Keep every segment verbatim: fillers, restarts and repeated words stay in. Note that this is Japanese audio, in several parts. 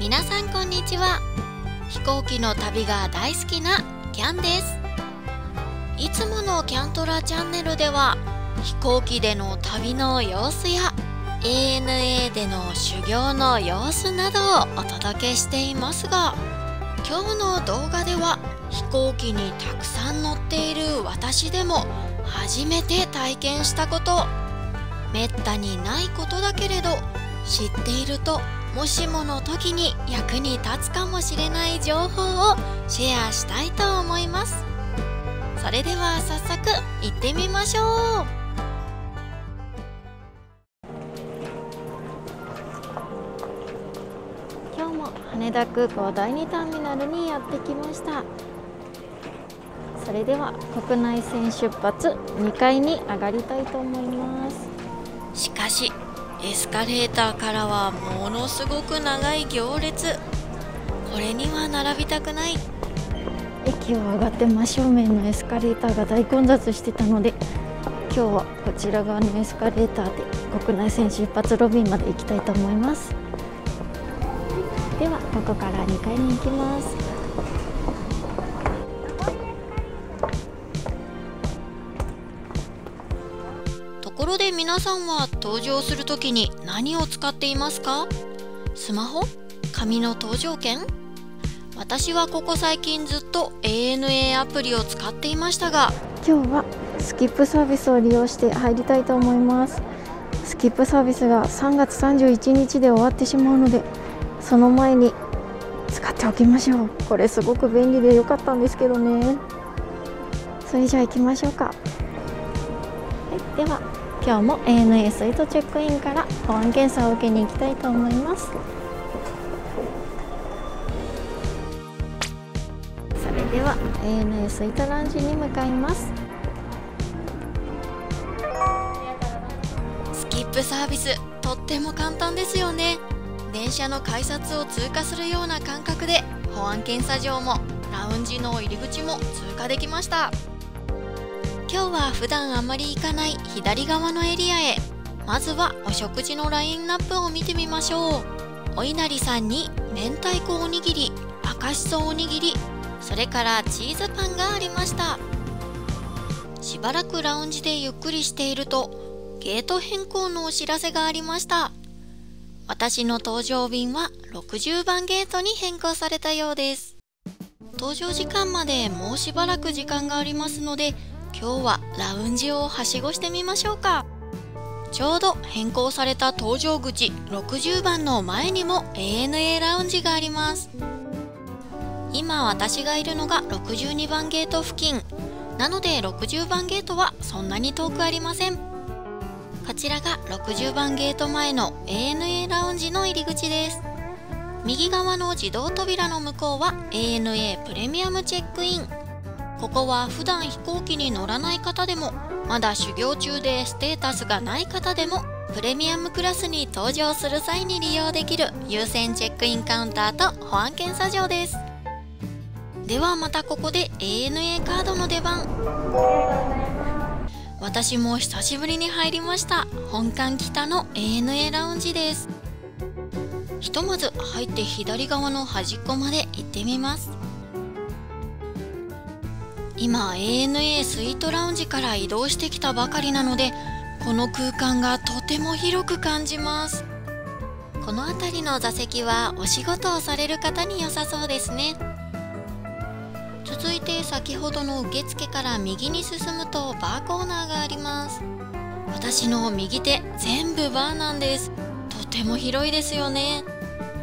皆さんこんにちは。飛行機の旅が大好きなキャンです。いつものキャントラチャンネルでは飛行機での旅の様子や エーエヌエー での修行の様子などをお届けしていますが、今日の動画では飛行機にたくさん乗っている私でも初めて体験したこと、めったにないことだけれど知っているともしもの時に役に立つかもしれない情報をシェアしたいと思います。それでは早速行ってみましょう。今日も羽田空港だいにターミナルにやってきました。それでは国内線出発、にかいに上がりたいと思います。しかしエスカレーターからはものすごく長い行列。これには並びたくない。駅を上がって真正面のエスカレーターが大混雑してたので、今日はこちら側のエスカレーターで国内線出発ロビーまで行きたいと思います。ではここからにかいに行きます。ところで皆さんは搭乗するときに何を使っていますか？スマホ？紙の搭乗券？私はここ最近ずっと エーエヌエー アプリを使っていましたが、今日はスキップサービスを利用して入りたいと思います。スキップサービスがさんがつさんじゅういちにちで終わってしまうので、その前に使っておきましょう。これすごく便利で良かったんですけどね。それじゃあ行きましょうか。はい、では今日も エーエヌエー スイートチェックインから保安検査を受けに行きたいと思います。それでは エーエヌエー スイートラウンジに向かいます。スキップサービス、とっても簡単ですよね。電車の改札を通過するような感覚で保安検査場もラウンジの入り口も通過できました。今日は普段あまり行かない左側のエリアへ。まずはお食事のラインナップを見てみましょう。お稲荷さんに明太子おにぎり、赤しそおにぎり、それからチーズパンがありました。しばらくラウンジでゆっくりしているとゲート変更のお知らせがありました。私の搭乗便はろくじゅうばんゲートに変更されたようです。搭乗時間までもうしばらく時間がありますので、今日はラウンジをはしごしてみましょうか。ちょうど変更された搭乗口ろくじゅうばんの前にも エーエヌエー ラウンジがあります。今私がいるのがろくじゅうにばんゲート付近なので、ろくじゅうばんゲートはそんなに遠くありません。こちらがろくじゅうばんゲート前の エーエヌエー ラウンジの入り口です。右側の自動扉の向こうは エーエヌエー プレミアムチェックイン。ここは普段飛行機に乗らない方でも、まだ修行中でステータスがない方でもプレミアムクラスに搭乗する際に利用できる優先チェックインカウンターと保安検査場です。ではまたここで エーエヌエー カードの出番。私も久しぶりに入りました。本館北の エーエヌエー ラウンジです。ひとまず入って左側の端っこまで行ってみます。今 エーエヌエー スイートラウンジから移動してきたばかりなので、この空間がとても広く感じます。この辺りの座席はお仕事をされる方に良さそうですね。続いて先ほどの受付から右に進むとバーコーナーがあります。私の右手全部バーなんです。とても広いですよね。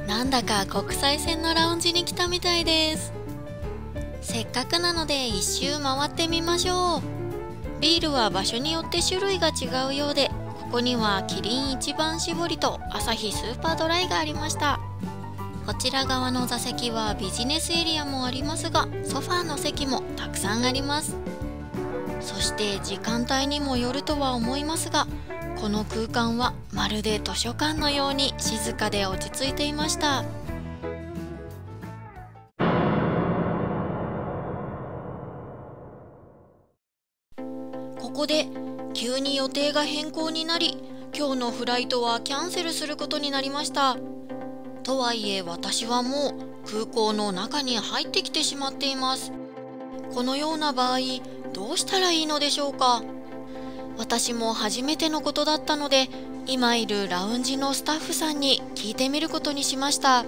なんだか国際線のラウンジに来たみたいです。せっかくなので一周回ってみましょう。ビールは場所によって種類が違うようで、ここにはキリン一番搾りとアサヒスーパードライがありました。こちら側の座席はビジネスエリアもありますが、ソファーの席もたくさんあります。そして時間帯にもよるとは思いますが、この空間はまるで図書館のように静かで落ち着いていました。ここで急に予定が変更になり、今日のフライトはキャンセルすることになりました。とはいえ私はもう空港の中に入ってきてしまっています。このような場合どうしたらいいのでしょうか。私も初めてのことだったので今いるラウンジのスタッフさんに聞いてみることにしました。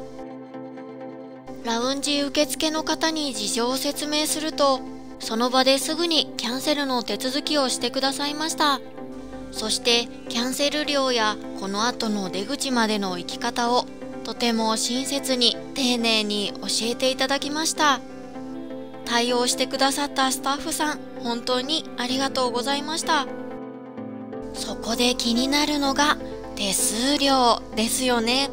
ラウンジ受付の方に事情を説明するとその場ですぐにキャンセルの手続きをしてくださいました。そしてキャンセル料やこの後の出口までの行き方をとても親切に丁寧に教えていただきました。対応してくださったスタッフさん本当にありがとうございました。そこで気になるのが手数料ですよね。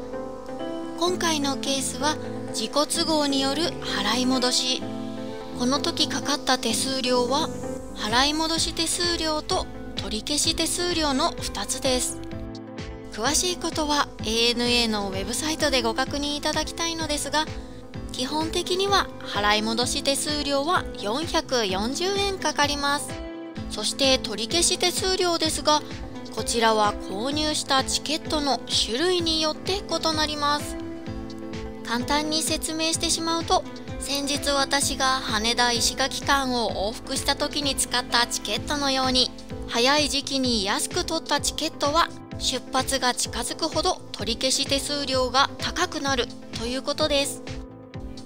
今回のケースは自己都合による払い戻し。この時かかった手数料は払い戻し手数料と取り消し手数料のふたつです。詳しいことは エーエヌエー のウェブサイトでご確認いただきたいのですが、基本的には払い戻し手数料はよんひゃくよんじゅうえんかかります。そして取り消し手数料ですが、こちらは購入したチケットの種類によって異なります。簡単に説明してしまうと、先日私が羽田石垣間を往復した時に使ったチケットのように、早い時期に安く取ったチケットは出発が近づくほど取り消し手数料が高くなるということです。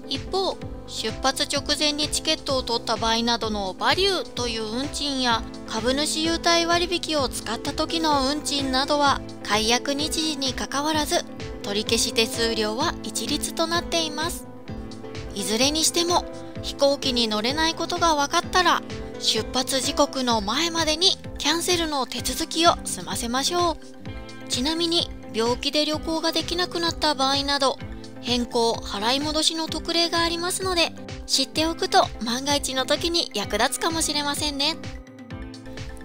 一方、出発直前にチケットを取った場合などのバリューという運賃や株主優待割引を使った時の運賃などは解約日時にかかわらず取り消し手数料は一律となっています。いずれにしても飛行機に乗れないことが分かったら出発時刻の前までにキャンセルの手続きを済ませましょう。ちなみに病気で旅行ができなくなった場合など変更・払い戻しの特例がありますので、知っておくと万が一の時に役立つかもしれませんね。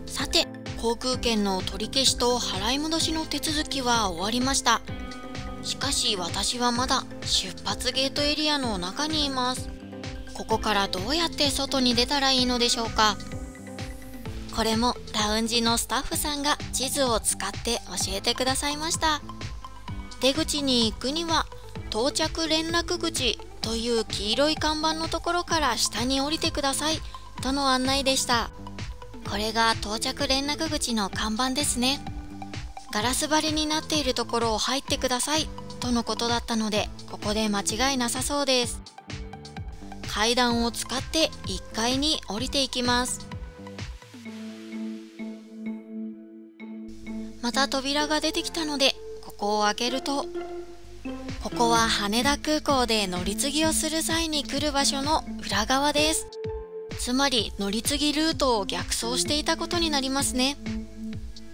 さて、航空券の取り消しと払い戻しの手続きは終わりました。しかし私はまだ出発ゲートエリアの中にいます。ここからどうやって外に出たらいいのでしょうか。これもラウンジのスタッフさんが地図を使って教えてくださいました。出口に行くには到着連絡口という黄色い看板のところから下に降りてくださいとの案内でした。これが到着連絡口の看板ですね。ガラス張りになっているところを入ってくださいとのことだったので、ここで間違いなさそうです。階段を使っていっかいに降りていきます。また扉が出てきたのでここを開けると、ここは羽田空港で乗り継ぎをする際に来る場所の裏側です。つまり乗り継ぎルートを逆走していたことになりますね。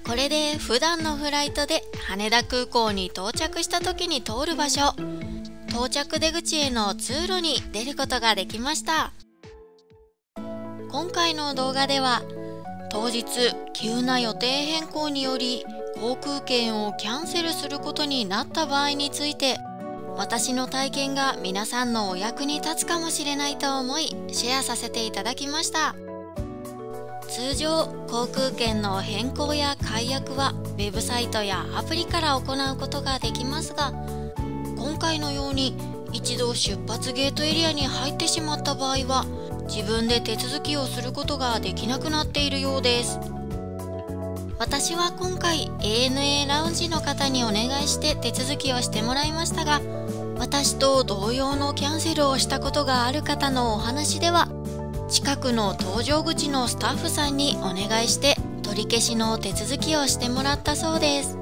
これで普段のフライトで羽田空港に到着した時に通る場所、到着出口への通路に出ることができました。今回の動画では当日急な予定変更により航空券をキャンセルすることになった場合について、私の体験が皆さんのお役に立つかもしれないと思いシェアさせていただきました。通常航空券の変更や解約はウェブサイトやアプリから行うことができますが、今回のように一度出発ゲートエリアに入ってしまった場合は自分で手続きをすることができなくなっているようです。私は今回 エーエヌエー ラウンジの方にお願いして手続きをしてもらいましたが、私と同様のキャンセルをしたことがある方のお話では、近くの搭乗口のスタッフさんにお願いして取り消しの手続きをしてもらったそうです。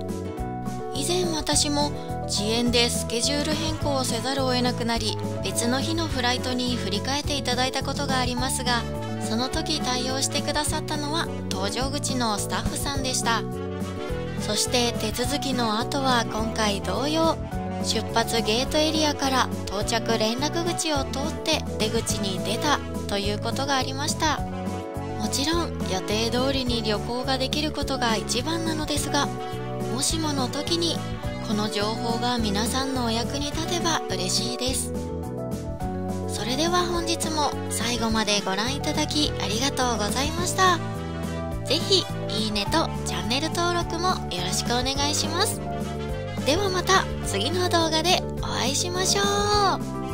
以前私も遅延でスケジュール変更をせざるを得なくなり、別の日のフライトに振り替えていただいたことがありますが、その時対応してくださったのは搭乗口のスタッフさんでした。そして手続きの後は今回同様、出発ゲートエリアから到着連絡口を通って出口に出たということがありました。もちろん予定通りに旅行ができることが一番なのですが、もしもの時にこの情報が皆さんのお役に立てば嬉しいです。それでは本日も最後までご覧いただきありがとうございました。是非いいねとチャンネル登録もよろしくお願いします。ではまた次の動画でお会いしましょう。